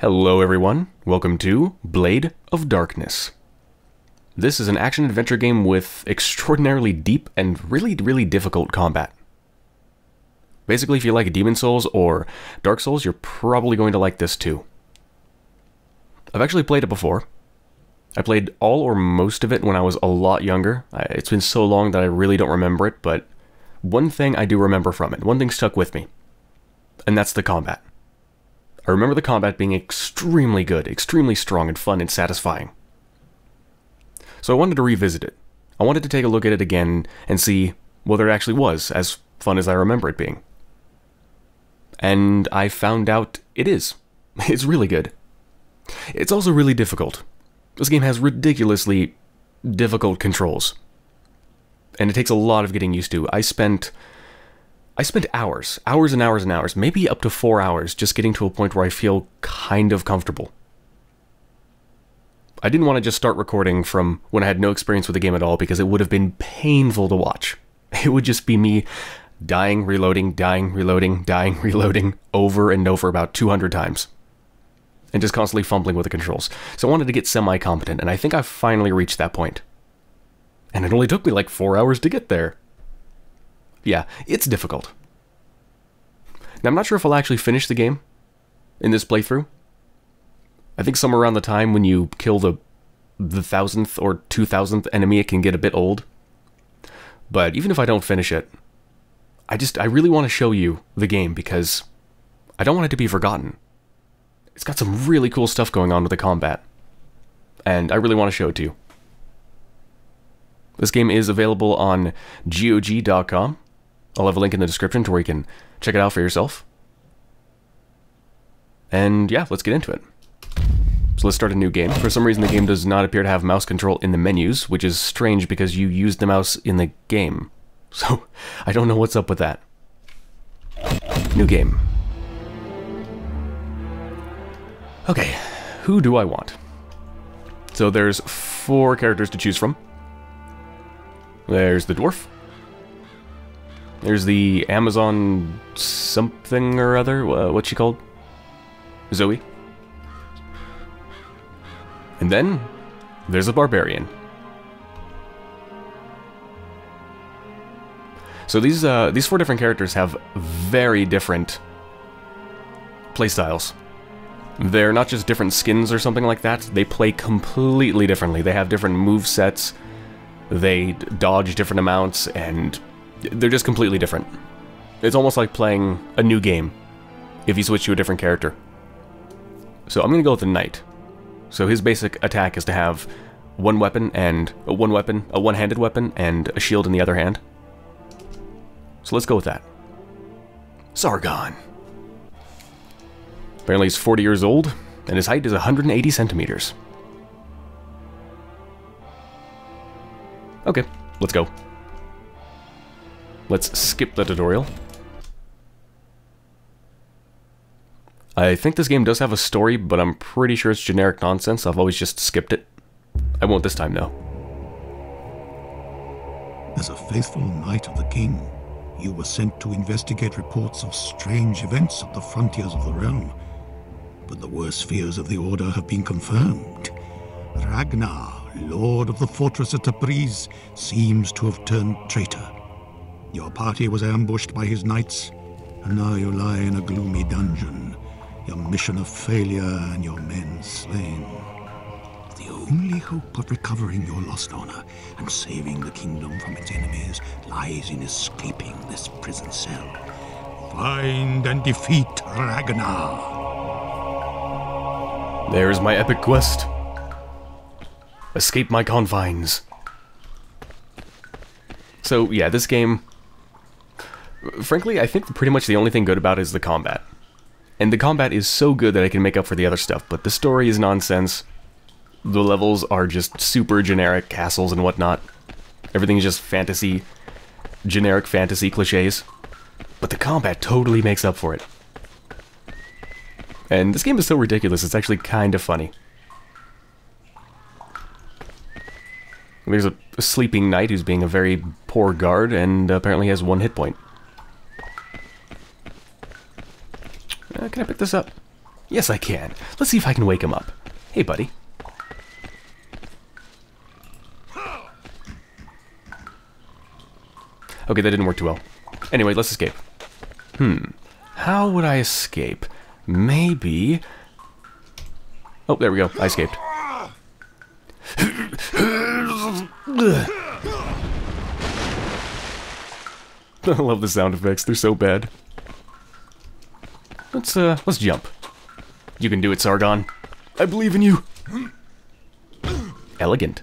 Hello everyone, welcome to Blade of Darkness. This is an action-adventure game with extraordinarily deep and really difficult combat. Basically, if you like Demon Souls or Dark Souls, you're probably going to like this too. I've actually played it before. I played all or most of it when I was a lot younger. It's been so long that I really don't remember it, but one thing I do remember from it, one thing stuck with me, and that's the combat. I remember the combat being extremely good, extremely strong and fun and satisfying. So I wanted to revisit it. I wanted to take a look at it again and see whether it actually was as fun as I remember it being. And I found out it is. It's really good. It's also really difficult. This game has ridiculously difficult controls. And it takes a lot of getting used to. I spent hours, maybe up to 4 hours, just getting to a point where I feel kind of comfortable. I didn't want to just start recording from when I had no experience with the game at all because it would have been painful to watch. It would just be me dying, reloading, dying, reloading, dying, reloading, over and over about 200 times. And just constantly fumbling with the controls. So I wanted to get semi-competent, and I think I finally reached that point. And it only took me like 4 hours to get there. Yeah, it's difficult. Now, I'm not sure if I'll actually finish the game in this playthrough. I think somewhere around the time when you kill the 1,000th or 2,000th enemy, it can get a bit old. But even if I don't finish it, I really want to show you the game because I don't want it to be forgotten. It's got some really cool stuff going on with the combat, and I really want to show it to you. This game is available on GOG.com. I'll have a link in the description to where you can check it out for yourself. And yeah, let's get into it. So let's start a new game. For some reason, the game does not appear to have mouse control in the menus, which is strange because you used the mouse in the game. So I don't know what's up with that. New game. Okay, who do I want? So there's 4 characters to choose from. There's the dwarf. There's the Amazon something or other. What's she called? Zoe. And then there's a barbarian. So these 4 different characters have very different playstyles. They're not just different skins or something like that. They play completely differently. They have different move sets. They dodge different amounts, and they're just completely different. It's almost like playing a new game if you switch to a different character. So I'm going to go with the knight. So his basic attack is to have a one-handed weapon, and a shield in the other hand. So let's go with that. Sargon. Apparently he's 40 years old, and his height is 180 centimeters. Okay, let's go. Let's skip the tutorial. I think this game does have a story, but I'm pretty sure it's generic nonsense. I've always just skipped it. I won't this time, though. As a faithful knight of the king, you were sent to investigate reports of strange events at the frontiers of the realm. But the worst fears of the order have been confirmed. Ragnar, lord of the fortress at Tabriz, seems to have turned traitor. Your party was ambushed by his knights, and now you lie in a gloomy dungeon, your mission a failure and your men slain. The only hope of recovering your lost honor and saving the kingdom from its enemies lies in escaping this prison cell. Find and defeat Ragnar. There is my epic quest. Escape my confines. So yeah, this game, frankly, I think pretty much the only thing good about it is the combat. And the combat is so good that I can make up for the other stuff, but the story is nonsense. The levels are just super generic castles and whatnot. Everything is just fantasy, generic fantasy cliches. But the combat totally makes up for it. And this game is so ridiculous, it's actually kind of funny. There's a sleeping knight who's being a very poor guard and apparently has 1 hit point. Can I pick this up? Yes, I can. Let's see if I can wake him up. Hey, buddy. Okay, that didn't work too well. Anyway, let's escape. How would I escape? Maybe... Oh, there we go. I escaped. I love the sound effects. They're so bad. Let's jump. You can do it, Sargon. I believe in you. Elegant.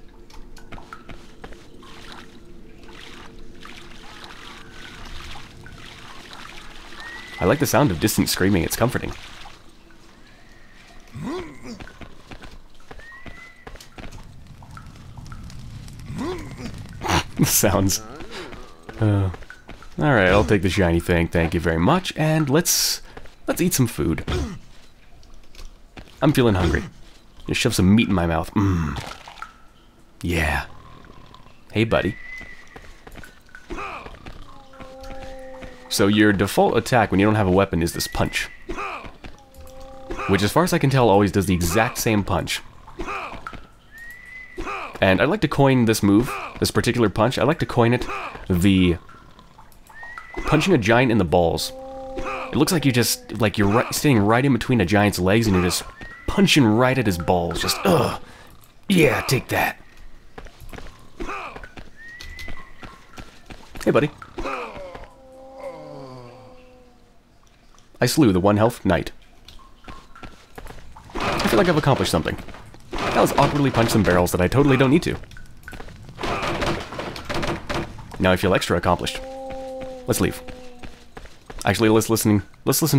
I like the sound of distant screaming. It's comforting. Sounds. Alright, I'll take the shiny thing, thank you very much, and let's eat some food. I'm feeling hungry. Just shove some meat in my mouth. Yeah. Hey, buddy. So your default attack when you don't have a weapon is this punch. Which, as far as I can tell, always does the exact same punch. And I'd like to coin this move, this particular punch, I'd like to coin it the punching a giant in the balls. It looks like you're standing right in between a giant's legs and you're just punching right at his balls. Just, ugh. Yeah, take that. Hey, buddy. I slew the 1 health knight. I feel like I've accomplished something. That was awkwardly punch some barrels that I totally don't need to. Now I feel extra accomplished. Let's leave. Actually, let's listen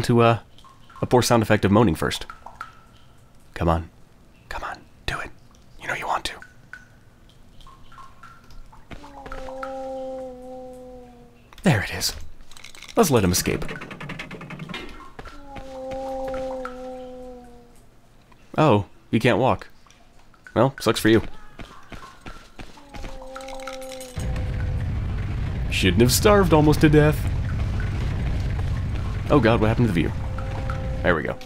to a poor sound effect of moaning first. Come on. Come on. Do it. You know you want to. There it is. Let's let him escape. Oh, you can't walk. Well, sucks for you. Shouldn't have starved almost to death. Oh god, what happened to the view? There we go.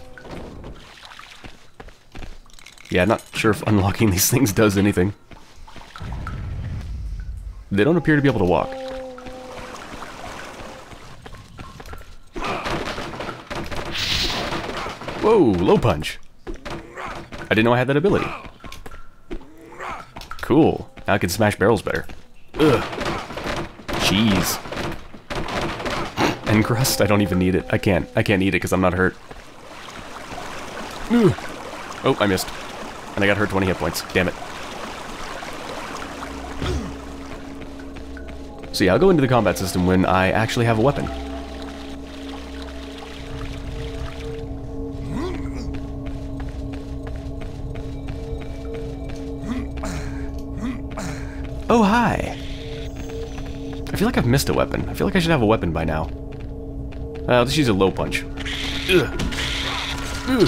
Yeah, not sure if unlocking these things does anything. They don't appear to be able to walk. Whoa, low punch. I didn't know I had that ability. Cool. Now I can smash barrels better. Ugh. Cheese. And crust? I don't even need it. I can't eat it because I'm not hurt. Ugh. Oh, I missed. And I got hurt 20 hit points. Damn it. So yeah, I'll go into the combat system when I actually have a weapon. Oh, hi! I feel like I've missed a weapon. I feel like I should have a weapon by now. I'll just use a low punch. Ugh. Ugh.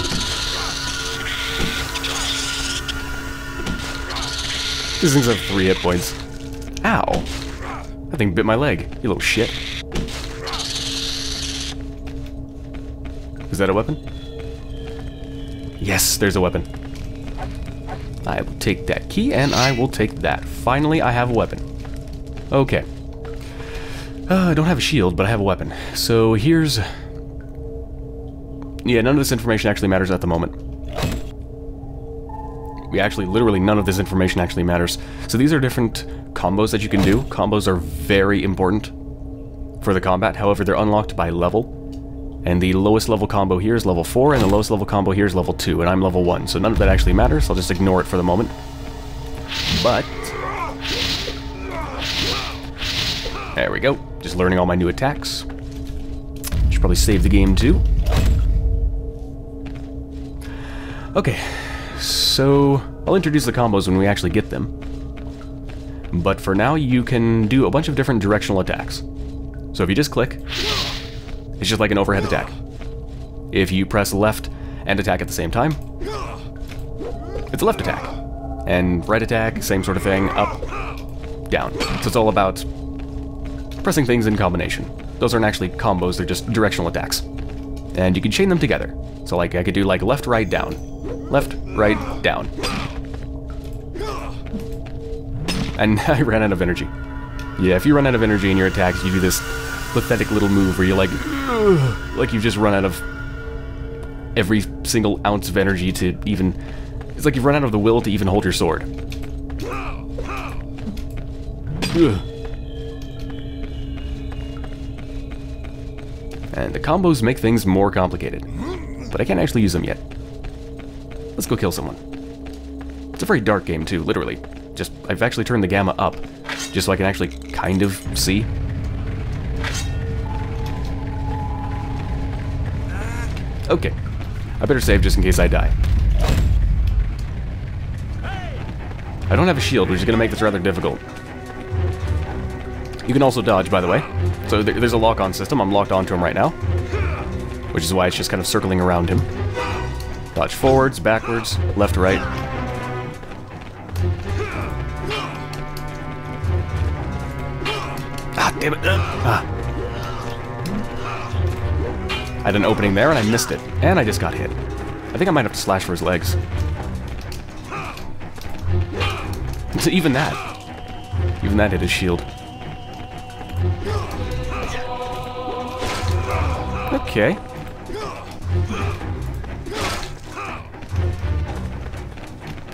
These things have 3 hit points. Ow! That thing bit my leg, you little shit. Is that a weapon? Yes, there's a weapon. I will take that key, and I will take that. Finally, I have a weapon. Okay. I don't have a shield, but I have a weapon. So here's... Yeah, none of this information actually matters at the moment. Literally none of this information actually matters. So these are different combos that you can do. Combos are very important for the combat. However, they're unlocked by level. And the lowest level combo here is level 4, and the lowest level combo here is level 2, and I'm level 1, so none of that actually matters, so I'll just ignore it for the moment. But... There we go. Just learning all my new attacks. Should probably save the game, too. Okay, so... I'll introduce the combos when we actually get them. But for now, you can do a bunch of different directional attacks. So if you just click... It's just like an overhead attack. If you press left and attack at the same time, it's a left attack. And right attack, same sort of thing, up, down. So it's all about pressing things in combination. Those aren't actually combos, they're just directional attacks. and you can chain them together. So like I could do like left, right, down. Left, right, down. And I ran out of energy. Yeah, if you run out of energy in your attacks, you do this pathetic little move where you're like you've just run out of every single ounce of energy to even... It's like you've run out of the will to even hold your sword. Ugh. And the combos make things more complicated. But I can't actually use them yet. Let's go kill someone. It's a very dark game too, literally. Just, I've actually turned the gamma up, just so I can actually kind of see. Okay. I better save just in case I die. I don't have a shield, which is going to make this rather difficult. You can also dodge, by the way. So there's a lock-on system. I'm locked onto him right now, which is why it's just kind of circling around him. Dodge forwards, backwards, left, right. Ah, damn it. Ah. I had an opening there, and I missed it. And I just got hit. I think I might have to slash for his legs. So even that. Even that hit his shield. Okay.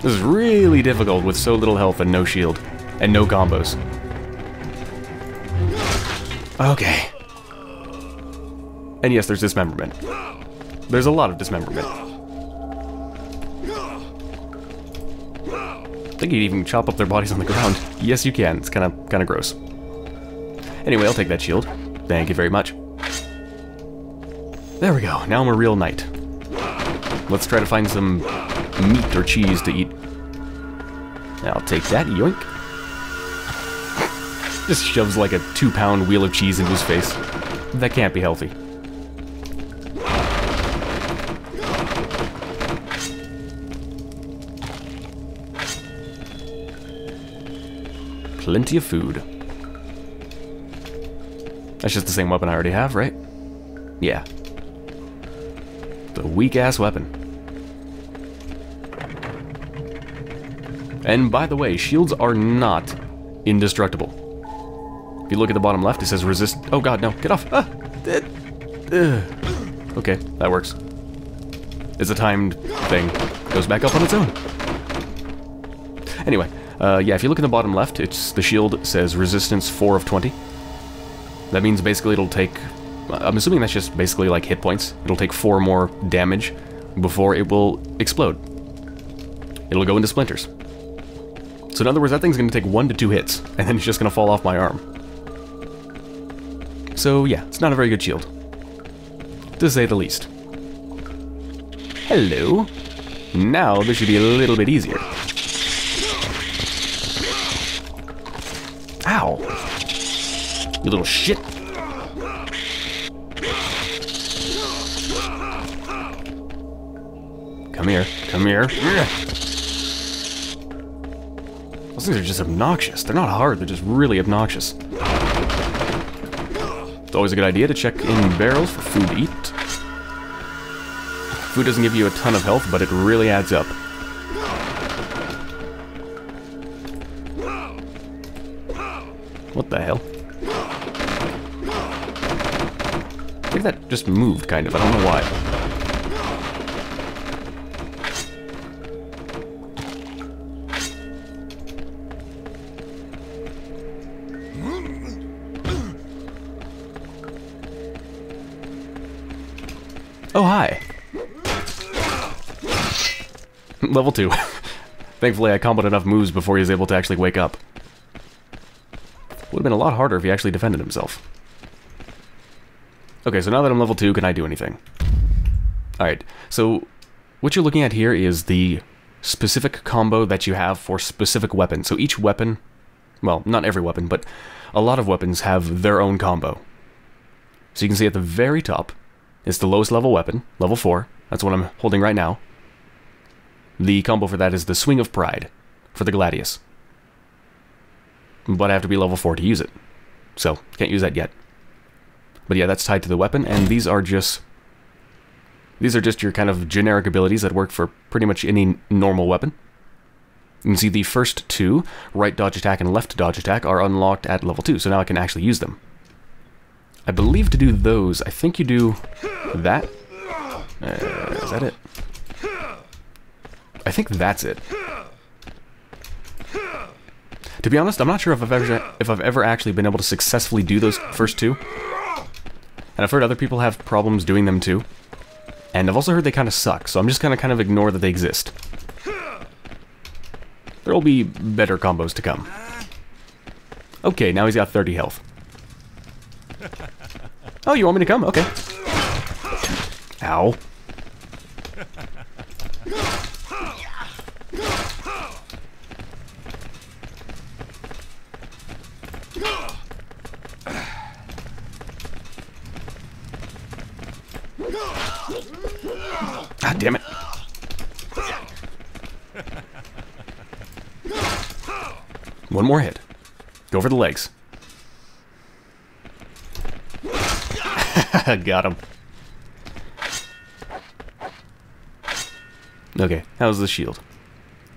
This is really difficult with so little health and no shield. And no combos. Okay. And yes, there's dismemberment. There's a lot of dismemberment. I think you'd even chop up their bodies on the ground. Yes, you can. It's kind of gross. Anyway, I'll take that shield. Thank you very much. There we go, now I'm a real knight. Let's try to find some meat or cheese to eat. I'll take that, yoink. Just shoves like a 2-pound wheel of cheese into his face. That can't be healthy. Plenty of food. That's just the same weapon I already have, right? Yeah. A weak-ass weapon. And by the way, shields are not indestructible. If you look at the bottom left, it says resist... Oh god, no, get off! Ah! Okay, that works. It's a timed thing. Goes back up on its own. Anyway, yeah, if you look in the bottom left, it's the shield says resistance 4 of 20. That means basically it'll take... I'm assuming that's just basically like hit points. It'll take 4 more damage before it will explode. It'll go into splinters. So in other words, that thing's going to take 1 to 2 hits, and then it's just going to fall off my arm. So yeah, it's not a very good shield, to say the least. Hello. Now this should be a little bit easier. Ow. You little shit. Come here, come here. Those things are just obnoxious. They're not hard, they're just really obnoxious. It's always a good idea to check in barrels for food to eat. Food doesn't give you a ton of health, but it really adds up. What the hell? I think that just moved, kind of. I don't know why. Oh, hi! Level 2. Thankfully, I comboed enough moves before he was able to actually wake up. Would have been a lot harder if he actually defended himself. Okay, so now that I'm level 2, can I do anything? Alright, so what you're looking at here is the specific combo that you have for specific weapons. So each weapon, well, not every weapon, but a lot of weapons have their own combo. So you can see at the very top, it's the lowest level weapon, level 4. That's what I'm holding right now. The combo for that is the Swing of Pride for the Gladius. But I have to be level 4 to use it. So, can't use that yet. But yeah, that's tied to the weapon, and these are just These are just your kind of generic abilities that work for pretty much any normal weapon. You can see the first two, right dodge attack and left dodge attack, are unlocked at level 2, so now I can actually use them. I believe to do those, I think you do that. Is that it? I think that's it. To be honest, I'm not sure if I've ever actually been able to successfully do those first two. And I've heard other people have problems doing them too. And I've also heard they kind of suck, so I'm just going to kind of ignore that they exist. There will be better combos to come. Okay, now he's got 30 health. Oh, you want me to come? Okay. Ow. Ah, damn it. One more hit. Go for the legs. Got him. Okay, how's the shield?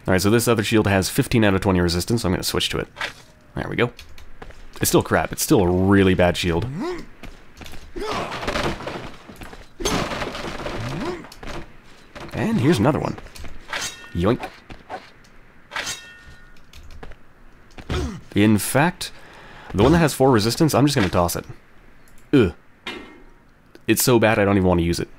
Alright, so this other shield has 15 out of 20 resistance, so I'm going to switch to it. There we go. It's still crap. It's still a really bad shield. And here's another one. Yoink. In fact, the one that has 4 resistance, I'm just going to toss it. Ugh. It's so bad I don't even want to use it.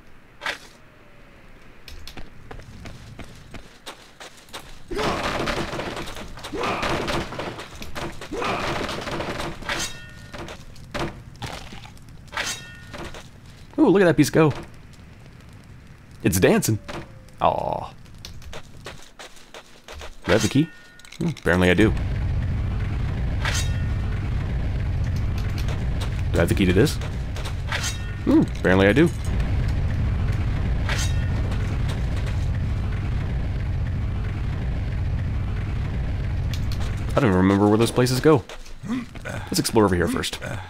Ooh, look at that piece go. It's dancing. Aww. Do I have the key? Ooh, apparently I do. Do I have the key to this? Ooh, apparently I do. I don't even remember where those places go. Let's explore over here first. I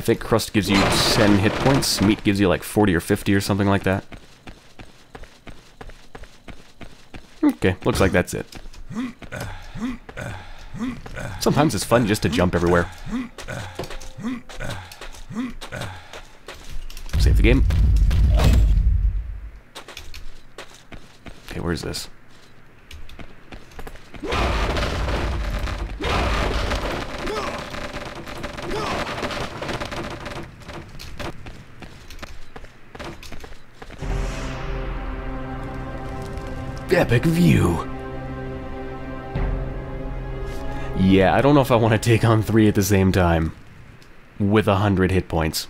think crust gives you 10 hit points, meat gives you like 40 or 50 or something like that. Okay, looks like that's it. Sometimes it's fun just to jump everywhere. Save the game. Okay, where's this? Epic view. Yeah, I don't know if I want to take on 3 at the same time with 100 hit points.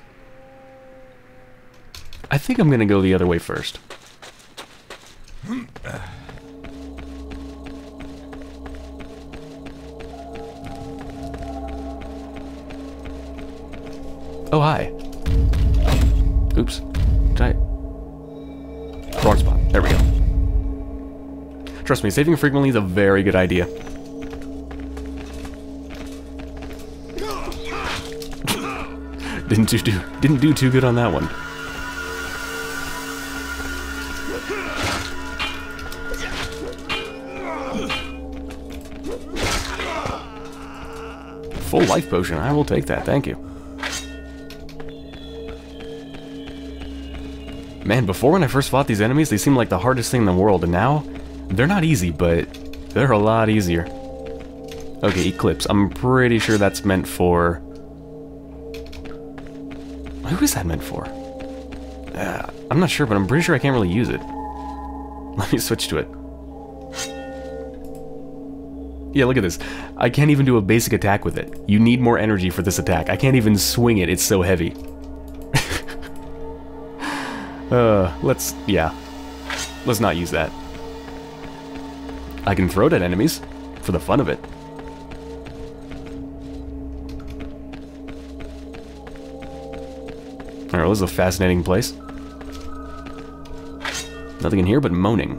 I think I'm gonna go the other way first. Oh, hi. Oops. Wrong spot. There we go. Trust me, saving frequently is a very good idea. Didn't do too good on that one. Full life potion, I will take that, thank you. Man, before when I first fought these enemies, they seemed like the hardest thing in the world, and now... they're not easy, but they're a lot easier. Okay, Eclipse. I'm pretty sure that's meant for... who is that meant for? I'm not sure, but I'm pretty sure I can't really use it. Let me switch to it. Yeah, look at this. I can't even do a basic attack with it. You need more energy for this attack. I can't even swing it. It's so heavy. Let's not use that. I can throw it at enemies, for the fun of it. Alright, well, this is a fascinating place. Nothing in here but moaning.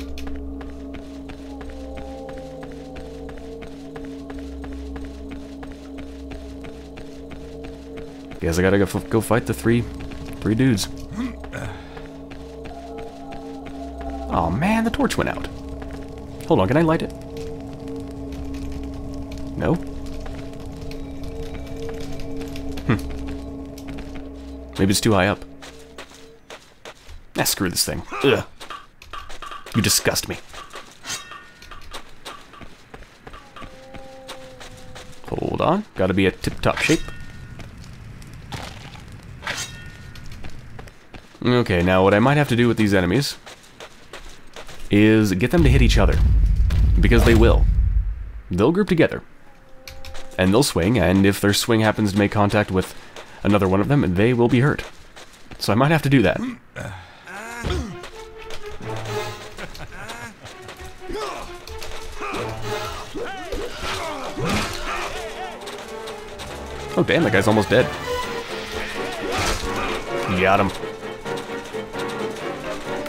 Guess I gotta go fight the three dudes. Oh man, the torch went out. Hold on, can I light it? No? Maybe it's too high up. Ah, screw this thing. Ugh. You disgust me. Hold on. Gotta be a tip-top shape. Okay, now what I might have to do with these enemies is get them to hit each other. Because they will. They'll group together. And they'll swing, and if their swing happens to make contact with another one of them, they will be hurt. So I might have to do that. Oh damn, that guy's almost dead. Got him.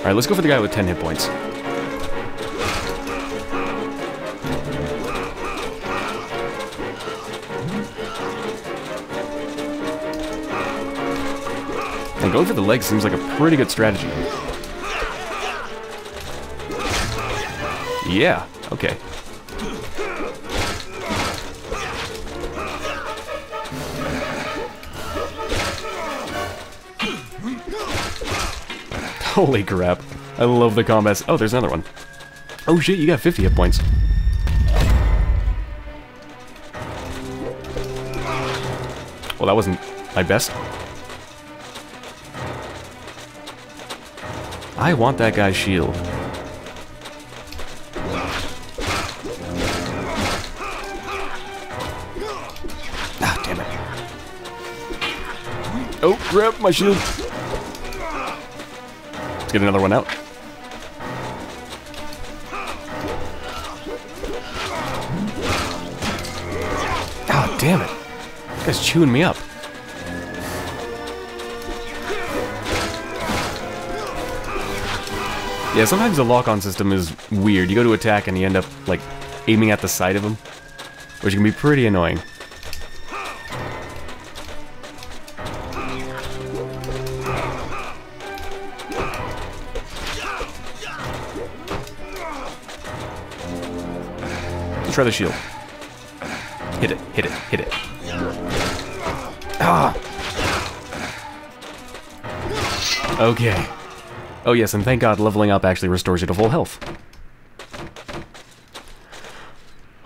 Alright, let's go for the guy with 10 hit points. And going for the legs seems like a pretty good strategy. Yeah, okay. Holy crap. I love the combats. Oh, there's another one. Oh shit, you got 50 hit points. Well, that wasn't my best. I want that guy's shield. Ah, damn it. Oh, crap, my shield. Let's get another one out. Ah, damn it. This guy's chewing me up. Yeah, sometimes the lock-on system is weird. You go to attack and you end up, like, aiming at the side of him, which can be pretty annoying. Let's try the shield. Hit it, hit it, hit it. Ah! Okay. Oh yes, and thank God leveling up actually restores you to full health.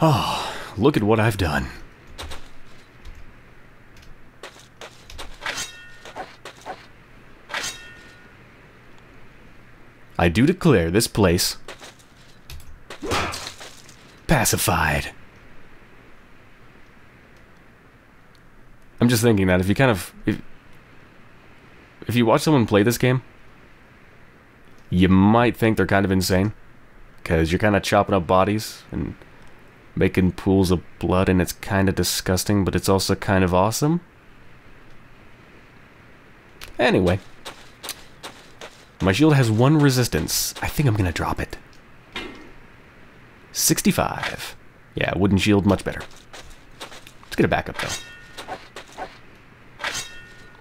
Oh, look at what I've done. I do declare this place pacified. I'm just thinking that if you kind of... If you watch someone play this game, you might think they're kind of insane, because you're kind of chopping up bodies and making pools of blood, and it's kind of disgusting, but it's also kind of awesome. Anyway, my shield has one resistance. I think I'm going to drop it. 65. Yeah, wooden shield, much better. Let's get a backup, though.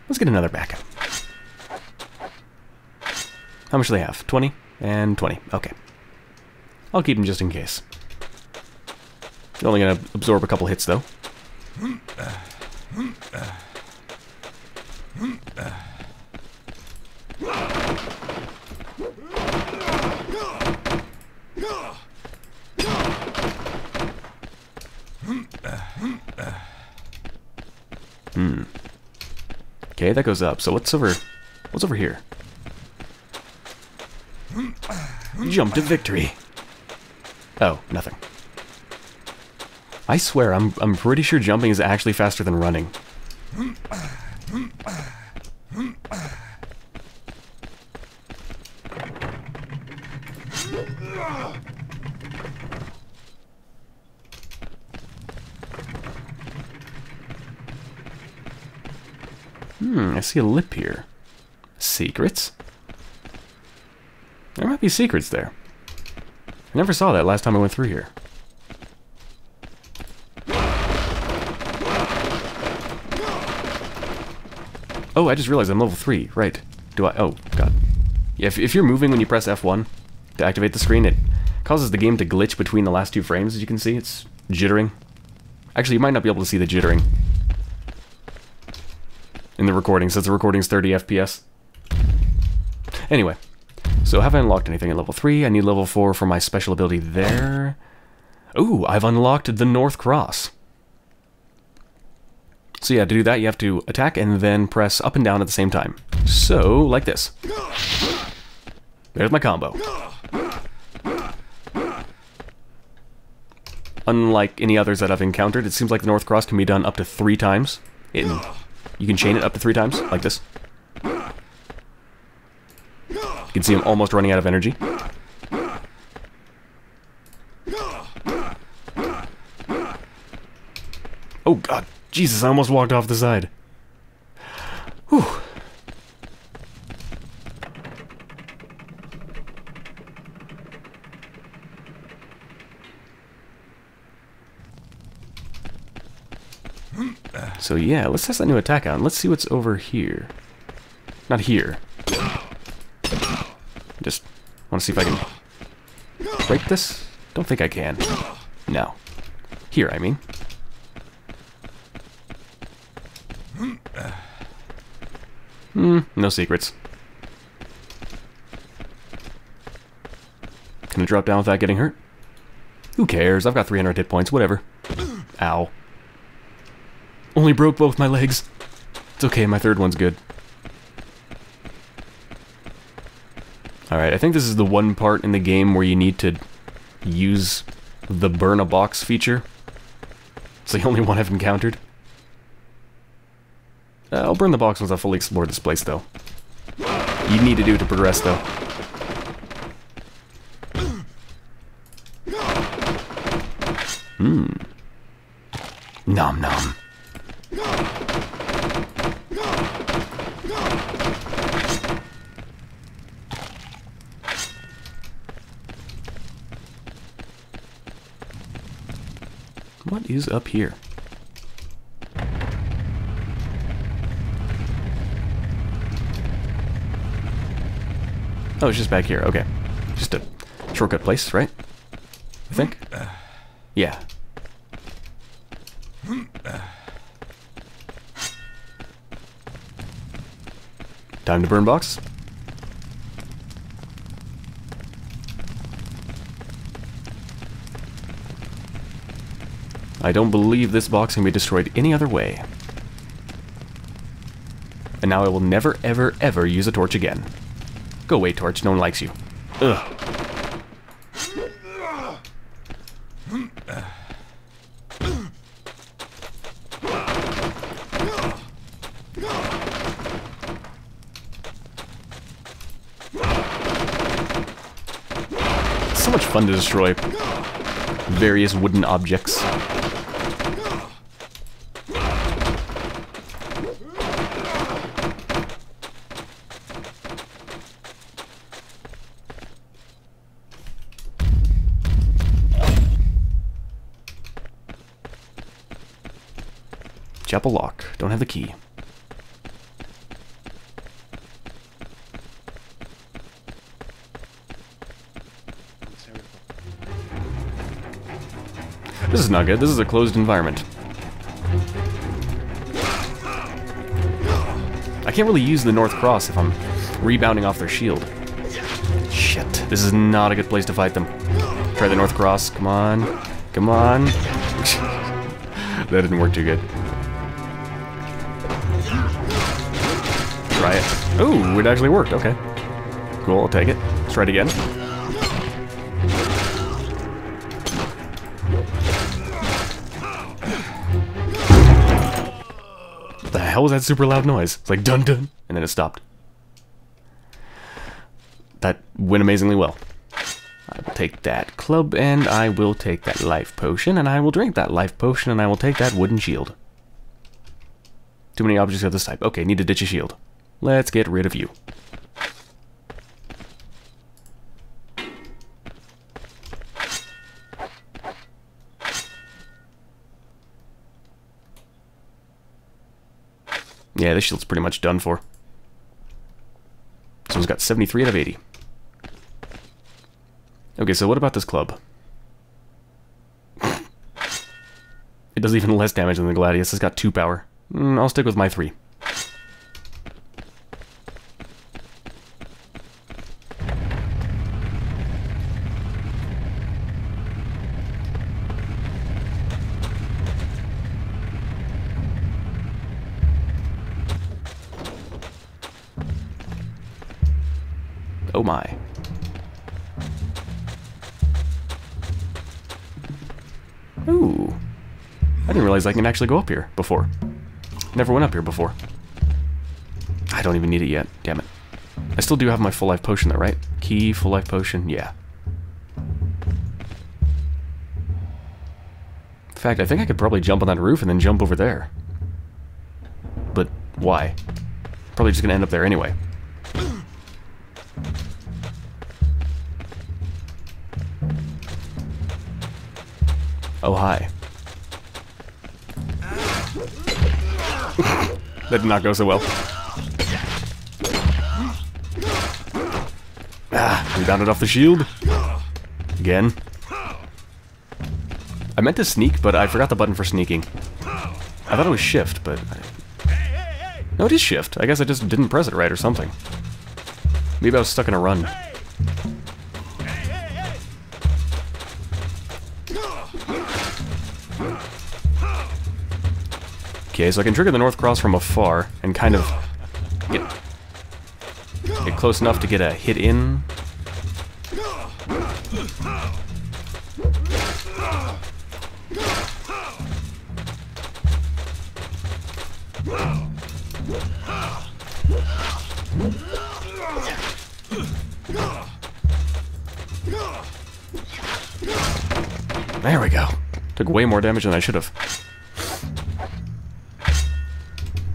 Let's get another backup. How much do they have? 20 and 20. Okay. I'll keep them just in case. They're only going to absorb a couple hits, though. Hmm. Okay, that goes up. So what's over here? Jump to victory. Oh, nothing. I swear, I'm pretty sure jumping is actually faster than running. Hmm, I see a lip here. Secrets? There might be secrets there. I never saw that last time I went through here. Oh, I just realized I'm level 3, right. Do I... oh, god. Yeah, if you're moving when you press F1 to activate the screen, it causes the game to glitch between the last two frames, as you can see. It's jittering. Actually, you might not be able to see the jittering in the recording, since the recording's 30 FPS. Anyway, so have I unlocked anything at level 3? I need level 4 for my special ability there. Ooh, I've unlocked the North Cross. So yeah, to do that, you have to attack and then press up and down at the same time. So, like this. There's my combo. Unlike any others that I've encountered, it seems like the North Cross can be done up to 3 times. You can chain it up to 3 times, like this. You can see I'm almost running out of energy. Oh god. Jesus, I almost walked off the side. Whew. So yeah, let's test that new attack out. Let's see what's over here. Not here. Just want to see if I can break this. Don't think I can. No. Here, I mean. No secrets. Can I drop down without getting hurt? Who cares? I've got 300 hit points, whatever. Ow. Only broke both my legs. It's okay, my third one's good. Alright, I think this is the one part in the game where you need to use the burn a box feature. It's the only one I've encountered. I'll burn the box once I've fully explored this place, though. You need to do it to progress, though. Mmm. Nom nom. What is up here? Oh, it's just back here, okay. Just a shortcut place, right? I think? Yeah. Time to burn box. I don't believe this box can be destroyed any other way. And now I will never, ever, ever use a torch again. Go away, Torch. No one likes you. Ugh. It's so much fun to destroy various wooden objects. Chapel lock. Don't have the key. This is not good. This is a closed environment. I can't really use the North Cross if I'm rebounding off their shield. Shit. This is not a good place to fight them. Try the North Cross. Come on. Come on. That didn't work too good. Try it. Oh, it actually worked. Okay. Cool, I'll take it. Let's try it again. What the hell was that super loud noise? It's like dun dun, and then it stopped. That went amazingly well. I will take that club, and I will take that life potion, and I will drink that life potion, and I will take that wooden shield. Too many objects of this type. Okay, need to ditch a shield. Let's get rid of you. Yeah, this shield's pretty much done for. This one's got 73 out of 80. Okay, so what about this club? It does even less damage than the Gladius. It's got 2 power. I'll stick with my 3. Oh my. Ooh. I didn't realize I can actually go up here before. Never went up here before. I don't even need it yet. Damn it. I still do have my full life potion though, right? Key, full life potion, yeah. In fact, I think I could probably jump on that roof and then jump over there. But why? Probably just gonna end up there anyway. Oh, hi. That did not go so well. Ah, rebounded off the shield. Again. I meant to sneak, but I forgot the button for sneaking. I thought it was shift, but... No, it is shift. I guess I just didn't press it right or something. Maybe I was stuck in a run. Okay, so I can trigger the North Cross from afar and kind of get close enough to get a hit in. There we go. Took way more damage than I should have.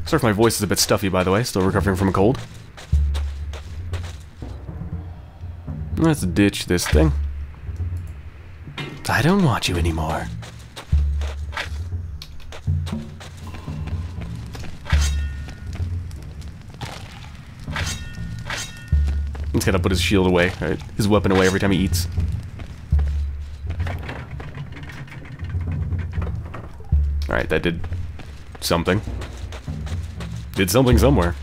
Sorry if my voice is a bit stuffy, by the way. Still recovering from a cold. Let's ditch this thing. I don't want you anymore. He's gotta put his shield away, right? His weapon away every time he eats. Alright, that did something. Did something somewhere.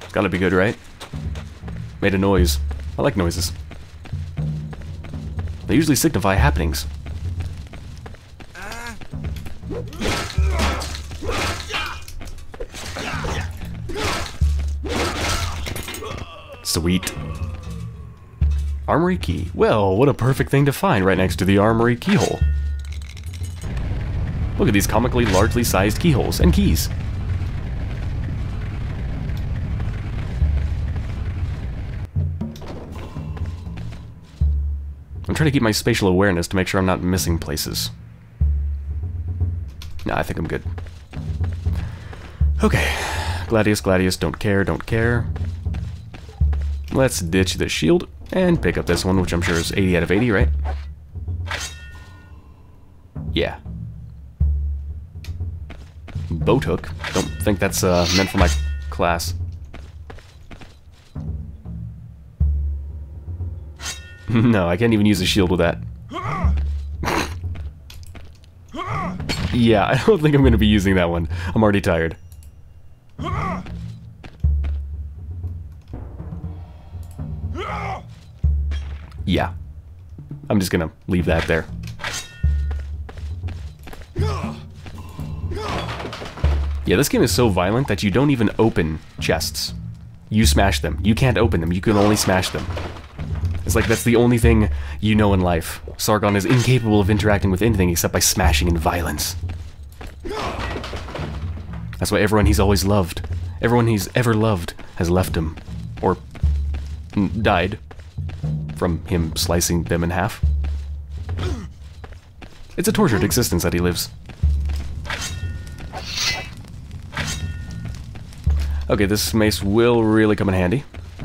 It's gotta be good, right? Made a noise. I like noises. They usually signify happenings. Sweet. Armory key. Well, what a perfect thing to find right next to the armory keyhole. Look at these comically largely sized keyholes and keys. I'm trying to keep my spatial awareness to make sure I'm not missing places. Nah, I think I'm good. Okay. Gladius, Gladius, don't care, don't care. Let's ditch this shield and pick up this one, which I'm sure is 80 out of 80, right? Yeah. Boat hook. Don't think that's meant for my class. No, I can't even use a shield with that. Yeah, I don't think I'm going to be using that one. I'm already tired. Yeah. I'm just going to leave that there. Yeah, this game is so violent that you don't even open chests. You smash them. You can't open them. You can only smash them. It's like that's the only thing you know in life. Sargon is incapable of interacting with anything except by smashing and violence. That's why everyone he's always loved, everyone he's ever loved, has left him. Or died from him slicing them in half. It's a tortured existence that he lives. Okay, this mace will really come in handy.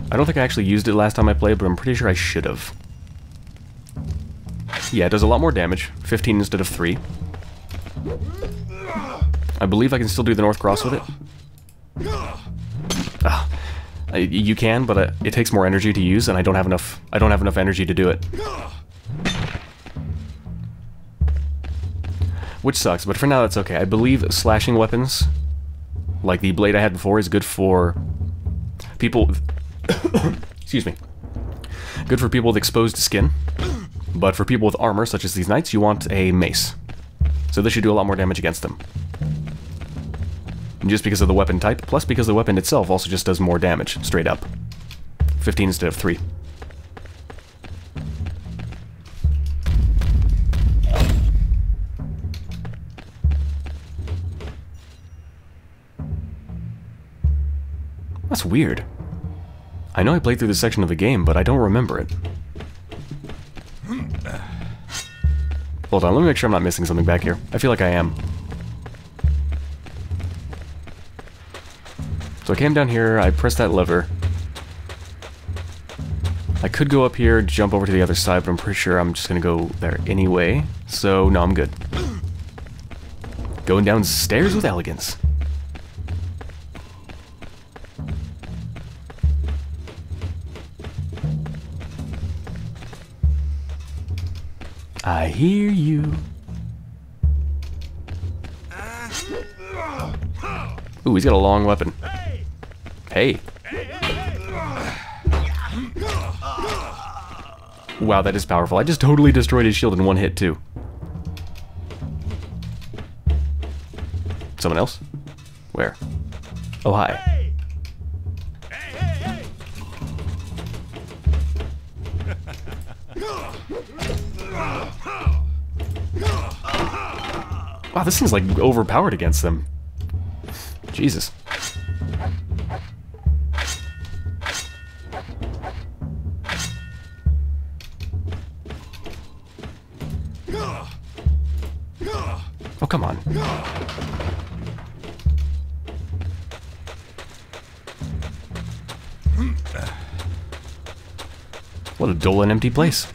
I don't think I actually used it last time I played, but I'm pretty sure I should have. Yeah, it does a lot more damage. 15 instead of 3. I believe I can still do the North Cross with it. You can, but it takes more energy to use, and I don't have enough energy to do it. Which sucks, but for now that's okay. I believe slashing weapons, like the blade I had before, is good for people with excuse me. Good for people with exposed skin, but for people with armor, such as these knights, you want a mace. So this should do a lot more damage against them. And just because of the weapon type, plus because the weapon itself also just does more damage, straight up. 15 instead of 3. That's weird. I know I played through this section of the game, but I don't remember it. Hold on, let me make sure I'm not missing something back here. I feel like I am. So I came down here, I pressed that lever. I could go up here, jump over to the other side, but I'm pretty sure I'm just gonna go there anyway. So, no, I'm good. Going downstairs with elegance. I hear you. Ooh, he's got a long weapon. Hey. Wow, that is powerful. I just totally destroyed his shield in one hit, too. Someone else? Where? Oh, hi. Wow, this thing's like overpowered against them. Jesus. Oh, come on. What a dull and empty place.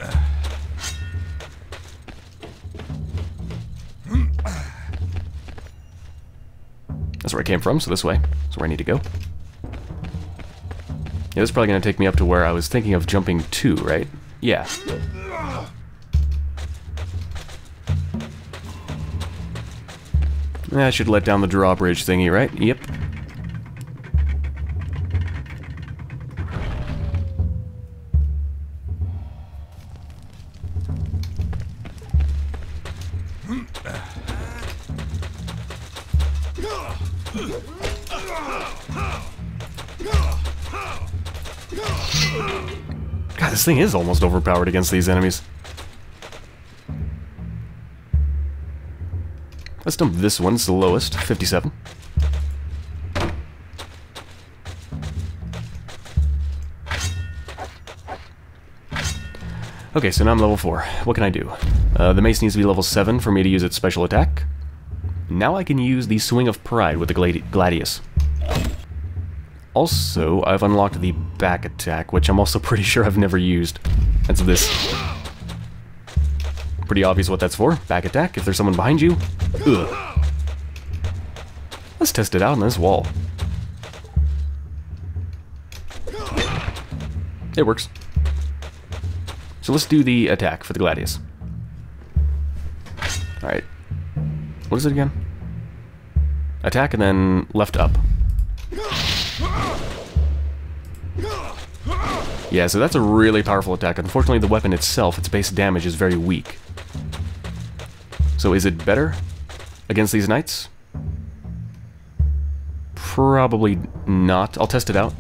That's where I came from, so this way. That's where I need to go. Yeah, this is probably going to take me up to where I was thinking of jumping to, right? Yeah. I should let down the drawbridge thingy, right? Yep. God, this thing is almost overpowered against these enemies. Let's dump this one, it's the lowest, 57. Okay, so now I'm level 4. What can I do? The mace needs to be level 7 for me to use its special attack. Now I can use the Swing of Pride with the Gladius. Also, I've unlocked the back attack, which I'm also pretty sure I've never used. That's this. Pretty obvious what that's for. Back attack, if there's someone behind you. Ugh. Let's test it out on this wall. It works. So let's do the attack for the Gladius. Alright. What is it again? Attack and then left up. Yeah, so that's a really powerful attack. Unfortunately, the weapon itself, its base damage is very weak. So is it better against these knights? Probably not. I'll test it out.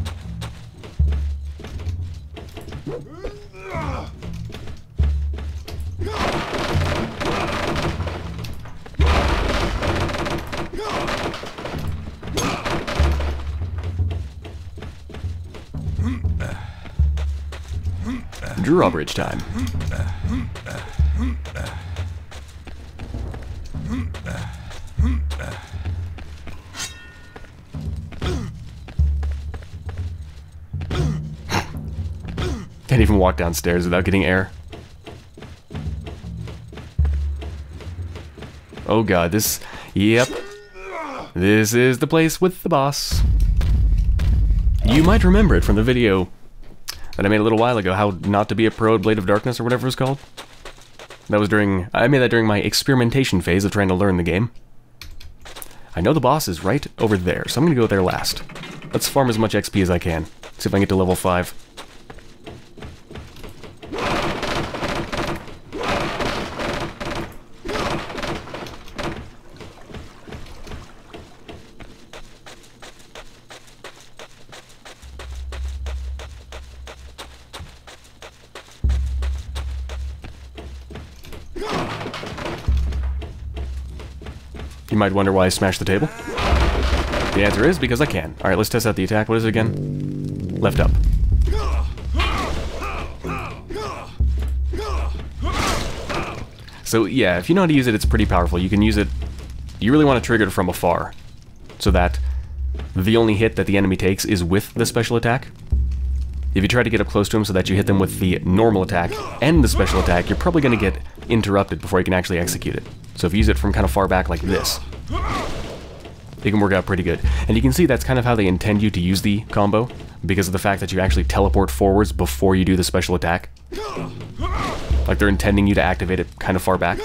Drawbridge time. Can't even walk downstairs without getting air. Oh god, this... Yep. This is the place with the boss. You might remember it from the video that I made a little while ago, how not to be a pro at Blade of Darkness or whatever it was called. That was during, I made that during my experimentation phase of trying to learn the game. I know the boss is right over there, so I'm gonna go there last. Let's farm as much XP as I can. See if I can get to level 5. You might wonder why I smashed the table. The answer is because I can. Alright, let's test out the attack. What is it again? Left up. So yeah, if you know how to use it, it's pretty powerful. You can use it... You really want to trigger it from afar, so that the only hit that the enemy takes is with the special attack. If you try to get up close to them so that you hit them with the normal attack and the special attack, you're probably going to get interrupted before you can actually execute it. So if you use it from kind of far back like this, it can work out pretty good. And you can see that's kind of how they intend you to use the combo, because of the fact that you actually teleport forwards before you do the special attack. Like they're intending you to activate it kind of far back.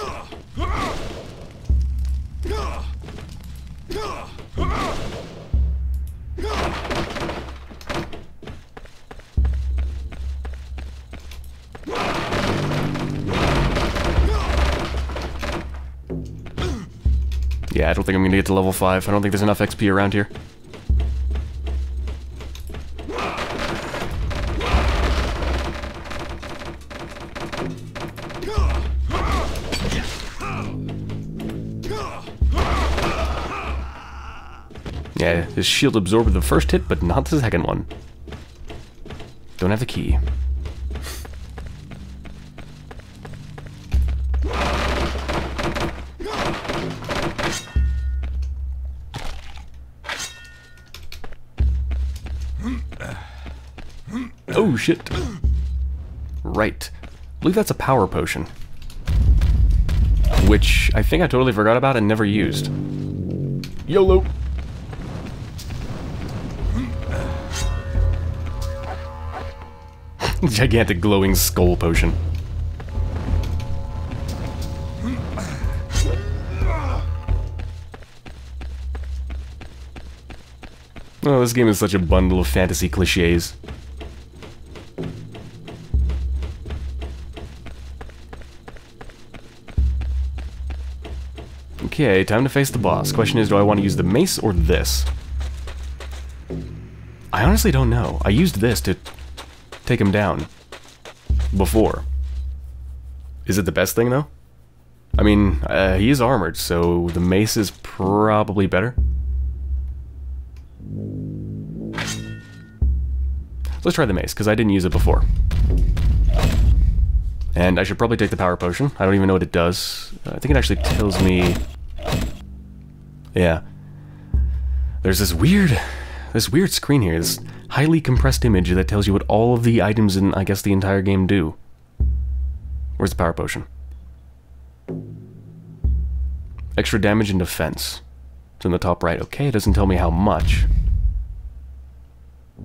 Yeah, I don't think I'm gonna get to level 5. I don't think there's enough XP around here. Yeah, his shield absorbed the first hit, but not the second one. Don't have the key. Oh shit. Right. I believe that's a power potion, which I think I totally forgot about and never used. YOLO! Gigantic glowing skull potion. Oh, this game is such a bundle of fantasy cliches. Okay, time to face the boss. Question is, do I want to use the mace or this? I honestly don't know. I used this to take him down before. Is it the best thing, though? I mean, he is armored, so the mace is probably better. Let's try the mace, because I didn't use it before. And I should probably take the power potion. I don't even know what it does. I think it actually tells me... Yeah. There's this weird screen here, this highly compressed image that tells you what all of the items in, I guess, the entire game do. Where's the power potion? Extra damage and defense. It's in the top right. Okay, it doesn't tell me how much.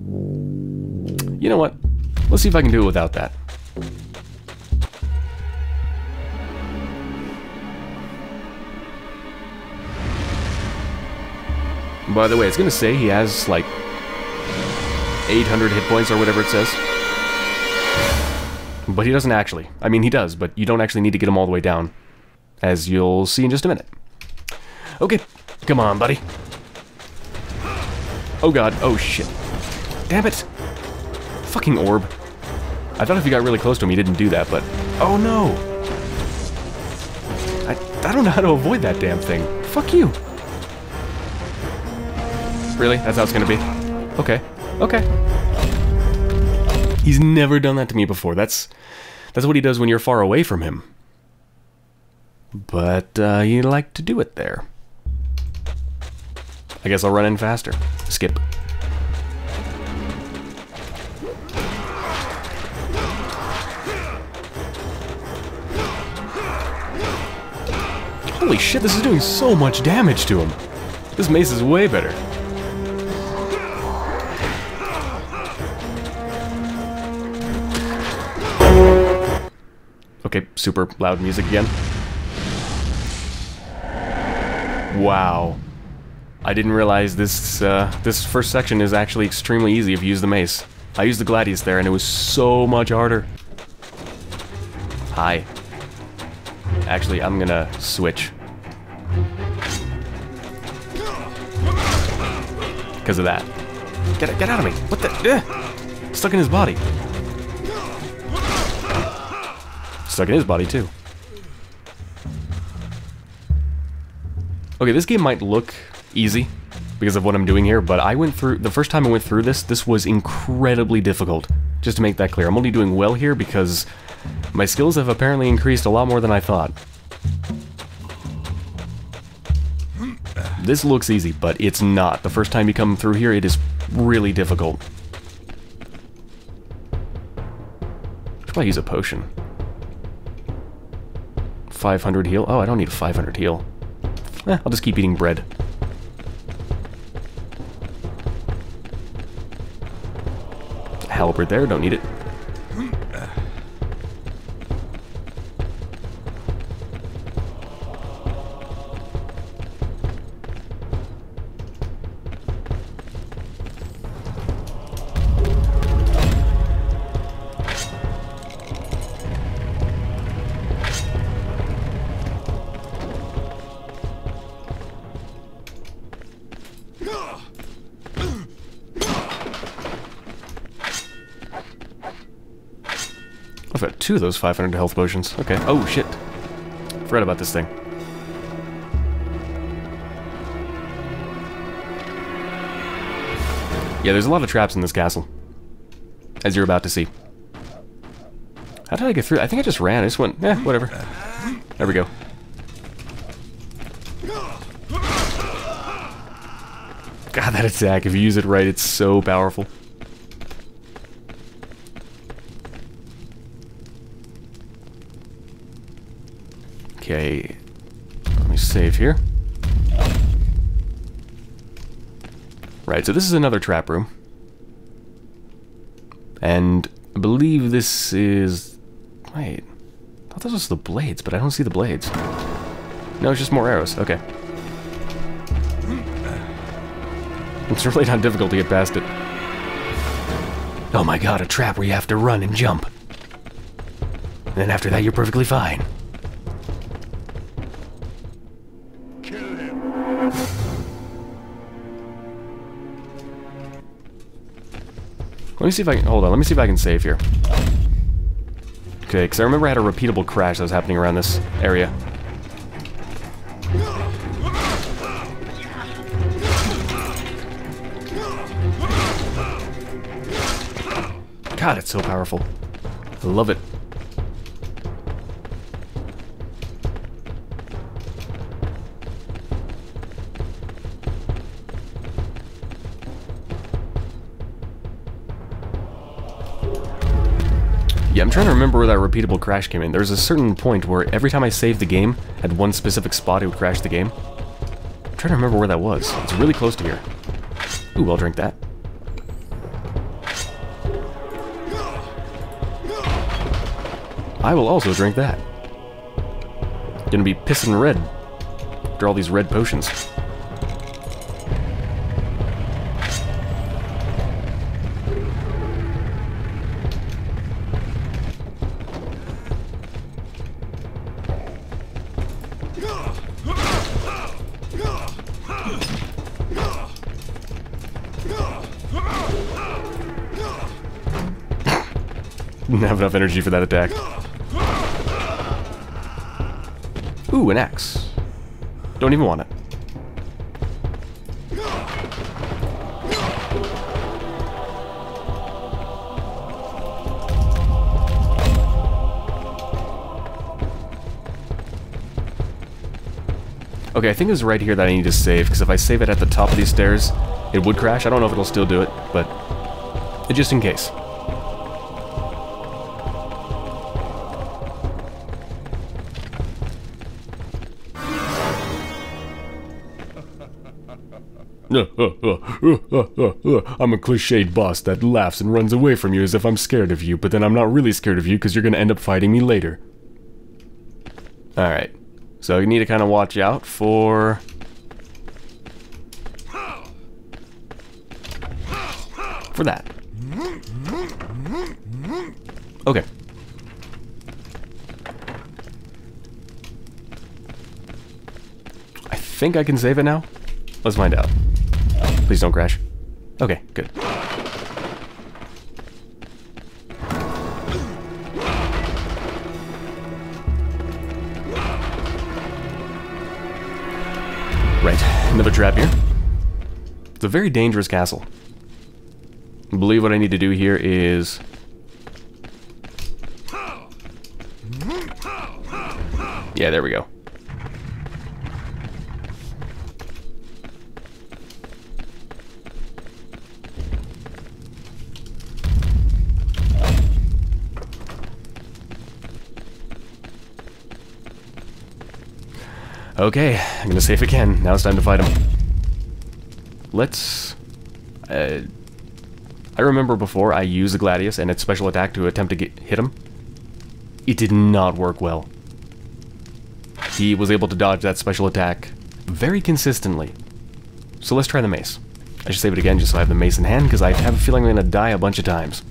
You know what? Let's see if I can do it without that. By the way, it's gonna say he has, like, 800 hit points or whatever it says. But he doesn't actually. I mean, he does, but you don't actually need to get him all the way down, as you'll see in just a minute. Okay, come on, buddy. Oh god, oh shit. Damn it! Fucking orb. I thought if you got really close to him, you didn't do that, but... Oh no! I don't know how to avoid that damn thing. Fuck you! Really? That's how it's gonna be? Okay. Okay. He's never done that to me before. That's what he does when you're far away from him. But, you like to do it there. I guess I'll run in faster. Skip. Holy shit, this is doing so much damage to him. This mace is way better. Okay, super loud music again. Wow. I didn't realize this, this first section is actually extremely easy if you use the mace. I used the Gladius there and it was so much harder. Hi. Actually, I'm gonna switch. Because of that. Get out of me! What the? Stuck in his body. Stuck in his body too. Okay, this game might look easy because of what I'm doing here, but I went through the first time I went through this. This was incredibly difficult. Just to make that clear, I'm only doing well here because my skills have apparently increased a lot more than I thought. This looks easy, but it's not. The first time you come through here, it is really difficult. Should I use a potion? 500 heal? Oh, I don't need a 500 heal. Eh, I'll just keep eating bread. Halberd there, don't need it. Two of those 500 health potions. Okay. Oh, shit. Forgot about this thing. Yeah, there's a lot of traps in this castle. As you're about to see. How did I get through? I think I just ran. I just went, eh, whatever. There we go. God, that attack. If you use it right, it's so powerful. Okay, let me save here. Right, so this is another trap room. And I believe this is... Wait, I thought this was the blades, but I don't see the blades. No, it's just more arrows, okay. It's really not difficult to get past it. Oh my god, a trap where you have to run and jump. And then after that, you're perfectly fine. Let me see if I can, hold on, let me see if I can save here. Okay, because I remember I had a repeatable crash that was happening around this area. God, it's so powerful. I love it. I'm trying to remember where that repeatable crash came in. There's a certain point where every time I saved the game, at one specific spot, it would crash the game. I'm trying to remember where that was. It's really close to here. Ooh, I'll drink that. I will also drink that. Gonna be pissing red after all these red potions. Didn't have enough energy for that attack. Ooh, an axe. Don't even want it. Okay, I think it was right here that I need to save, because if I save it at the top of these stairs, it would crash. I don't know if it'll still do it, but just in case. I'm a cliched boss that laughs and runs away from you as if I'm scared of you, but then I'm not really scared of you because you're gonna end up fighting me later. Alright. So you need to kind of watch out for... for that. Okay. I think I can save it now? Let's find out. Please don't crash. Okay, good. Right, another trap here. It's a very dangerous castle. I believe what I need to do here is... yeah, there we go. Okay, I'm gonna save again. Now it's time to fight him. Let's... I remember before I used the Gladius and its special attack to attempt to hit him. It did not work well. He was able to dodge that special attack very consistently. So let's try the mace. I should save it again just so I have the mace in hand, because I have a feeling I'm going to die a bunch of times.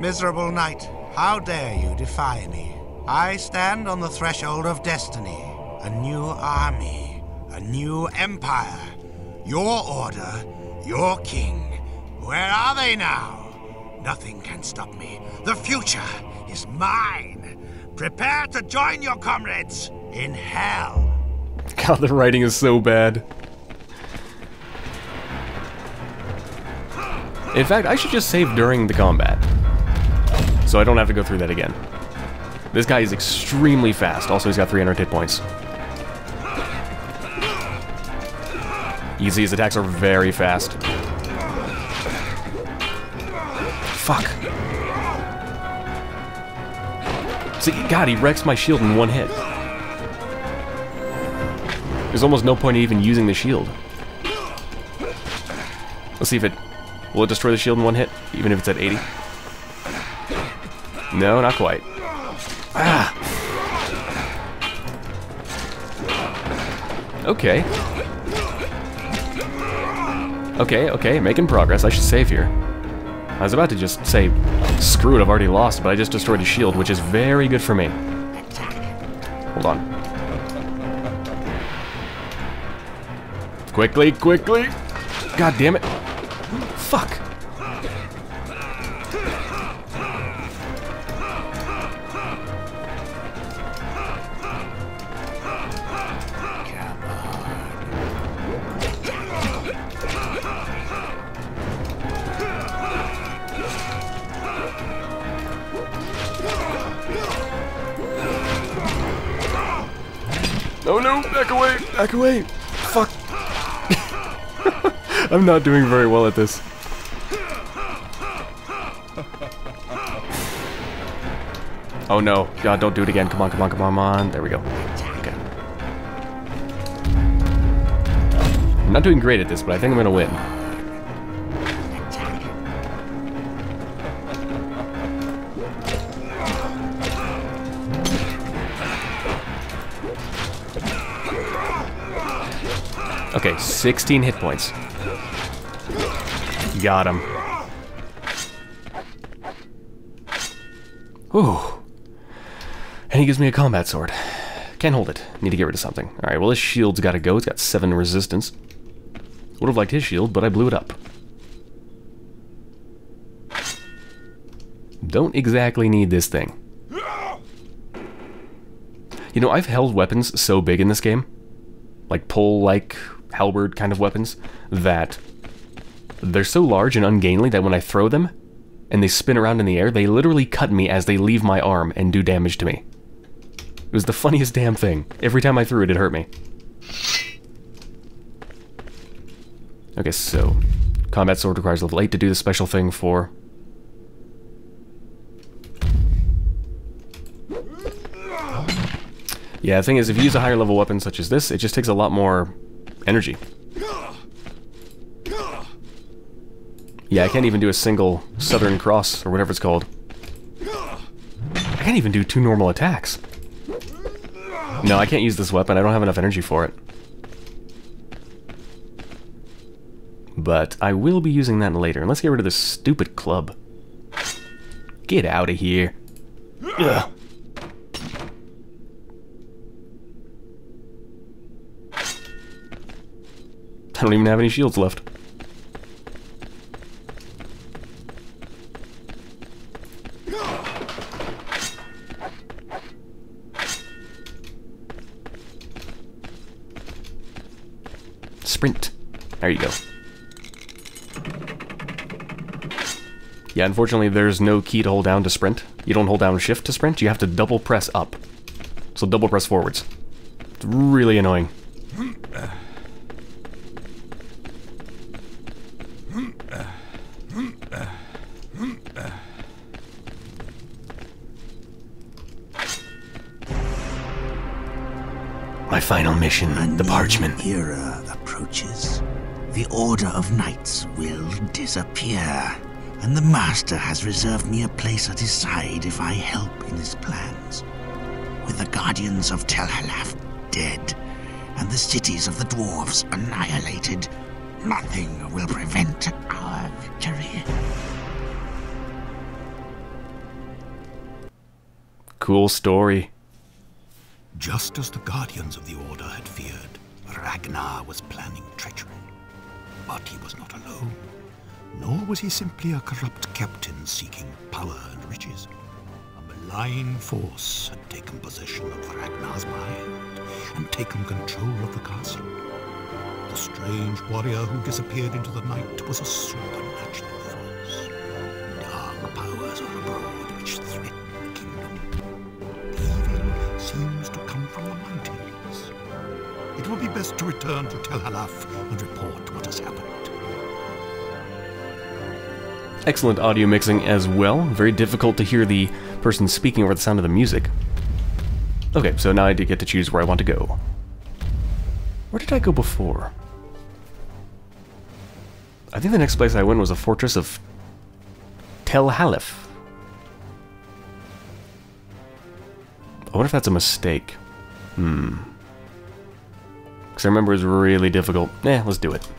Miserable knight, how dare you defy me? I stand on the threshold of destiny. A new army, a new empire. Your order, your king. Where are they now? Nothing can stop me. The future is mine. Prepare to join your comrades in hell. God, the writing is so bad. In fact, I should just save during the combat, so I don't have to go through that again. This guy is extremely fast. Also, he's got 300 hit points. You can see his attacks are very fast. Fuck. See, God, he wrecks my shield in one hit. There's almost no point in even using the shield. Let's see if it... will it destroy the shield in one hit, even if it's at 80? No, not quite. Ah! Okay. Okay, okay, making progress. I should save here. I was about to just say, screw it, I've already lost, but I just destroyed his shield, which is very good for me. Hold on. Quickly, quickly! God damn it! Fuck! Oh no, back away, back away. Fuck. I'm not doing very well at this. Oh no, God, don't do it again. Come on, come on, come on, come on. There we go. Okay. I'm not doing great at this, but I think I'm gonna win. Okay, 16 hit points. Got him. Whew. And he gives me a combat sword. Can't hold it. Need to get rid of something. Alright, well, his shield's gotta go. It's got 7 resistance. Would have liked his shield, but I blew it up. Don't exactly need this thing. You know, I've held weapons so big in this game, like pole-like, halberd kind of weapons, that they're so large and ungainly that when I throw them and they spin around in the air, they literally cut me as they leave my arm and do damage to me. It was the funniest damn thing. Every time I threw it, it hurt me. Okay, so combat sword requires level 8 to do the special thing for... yeah, the thing is, if you use a higher level weapon such as this, it just takes a lot more energy. You Yeah, I can't even do a single Southern Cross, or whatever it's called. I can't even do two normal attacks. No, I can't use this weapon, I don't have enough energy for it. But I will be using that later. And let's get rid of this stupid club. Get out of here. Ugh. I don't even have any shields left. Sprint. There you go. Yeah, unfortunately there's no key to hold down to sprint. You don't hold down shift to sprint, you have to double press up. So double press forwards. It's really annoying. My final mission, the parchment. A new era approaches. The Order of Knights will disappear. And the Master has reserved me a place at his side if I help in his plans. With the Guardians of Tell Halaf dead, and the cities of the Dwarves annihilated, nothing will prevent our victory. Cool story. Just as the Guardians of the Order had feared, Ragnar was planning treachery. But he was not alone. Nor was he simply a corrupt captain seeking power and riches. A malign force had taken possession of Ragnar's mind and taken control of the castle. The strange warrior who disappeared into the night was a supernatural force. Dark powers are abroad which threaten the kingdom. Evil seems to come from the mountains. It will be best to return to Tell Halaf and report what has happened. Excellent audio mixing as well. Very difficult to hear the person speaking over the sound of the music. Okay, so now I do get to choose where I want to go. Where did I go before? I think the next place I went was a fortress of Tell Halaf. I wonder if that's a mistake. Because I remember it was really difficult. Eh, let's do it.